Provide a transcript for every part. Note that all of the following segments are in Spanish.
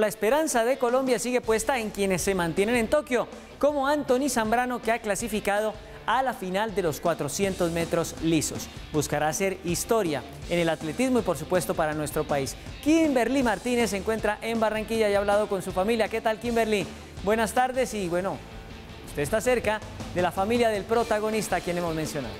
La esperanza de Colombia sigue puesta en quienes se mantienen en Tokio, como Anthony Zambrano, que ha clasificado a la final de los 400 metros lisos. Buscará hacer historia en el atletismo y, por supuesto, para nuestro país. Kimberly Martínez se encuentra en Barranquilla y ha hablado con su familia. ¿Qué tal, Kimberly? Buenas tardes y, bueno, usted está cerca de la familia del protagonista a quien hemos mencionado.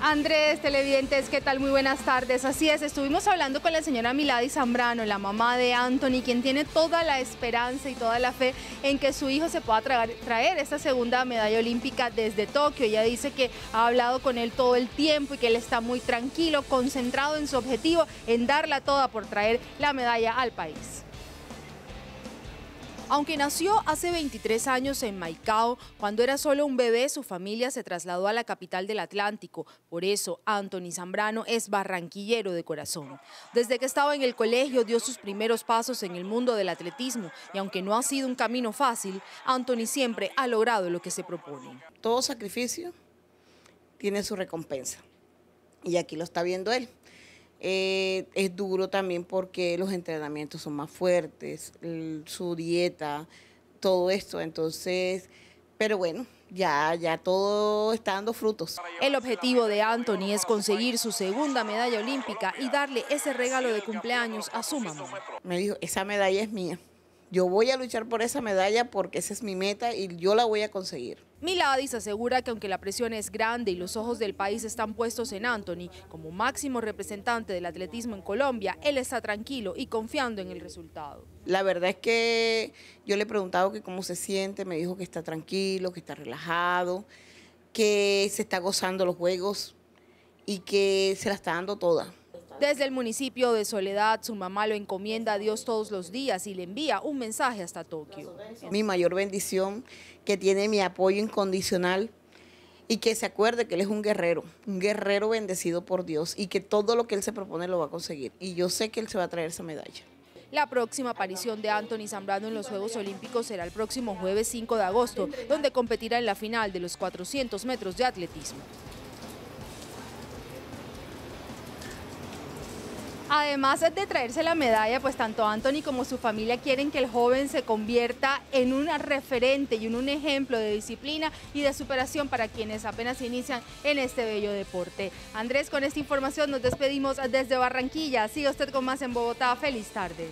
Andrés, televidentes, ¿qué tal? Muy buenas tardes. Así es, estuvimos hablando con la señora Milady Zambrano, la mamá de Anthony, quien tiene toda la esperanza y toda la fe en que su hijo se pueda traer esta segunda medalla olímpica desde Tokio. Ella dice que ha hablado con él todo el tiempo y que él está muy tranquilo, concentrado en su objetivo, en darla toda por traer la medalla al país. Aunque nació hace 23 años en Maicao, cuando era solo un bebé, su familia se trasladó a la capital del Atlántico. Por eso, Anthony Zambrano es barranquillero de corazón. Desde que estaba en el colegio, dio sus primeros pasos en el mundo del atletismo. Y aunque no ha sido un camino fácil, Anthony siempre ha logrado lo que se propone. Todo sacrificio tiene su recompensa. Y aquí lo está viendo él. Es duro también porque los entrenamientos son más fuertes, su dieta, todo esto, entonces, pero bueno, ya todo está dando frutos. El objetivo de Anthony es conseguir su segunda medalla olímpica y darle ese regalo de cumpleaños a su mamá. Me dijo, esa medalla es mía. Yo voy a luchar por esa medalla porque esa es mi meta y yo la voy a conseguir. Milady asegura que aunque la presión es grande y los ojos del país están puestos en Anthony, como máximo representante del atletismo en Colombia, él está tranquilo y confiando en el resultado. La verdad es que yo le he preguntado que cómo se siente, me dijo que está tranquilo, que está relajado, que se está gozando los juegos y que se la está dando toda. Desde el municipio de Soledad, su mamá lo encomienda a Dios todos los días y le envía un mensaje hasta Tokio. Mi mayor bendición, que tiene mi apoyo incondicional y que se acuerde que él es un guerrero bendecido por Dios y que todo lo que él se propone lo va a conseguir. Y yo sé que él se va a traer esa medalla. La próxima aparición de Anthony Zambrano en los Juegos Olímpicos será el próximo jueves 5 de agosto, donde competirá en la final de los 400 metros de atletismo. Además de traerse la medalla, pues tanto Anthony como su familia quieren que el joven se convierta en un referente y en un ejemplo de disciplina y de superación para quienes apenas inician en este bello deporte. Andrés, con esta información nos despedimos desde Barranquilla. Siga usted con más en Bogotá. Feliz tarde.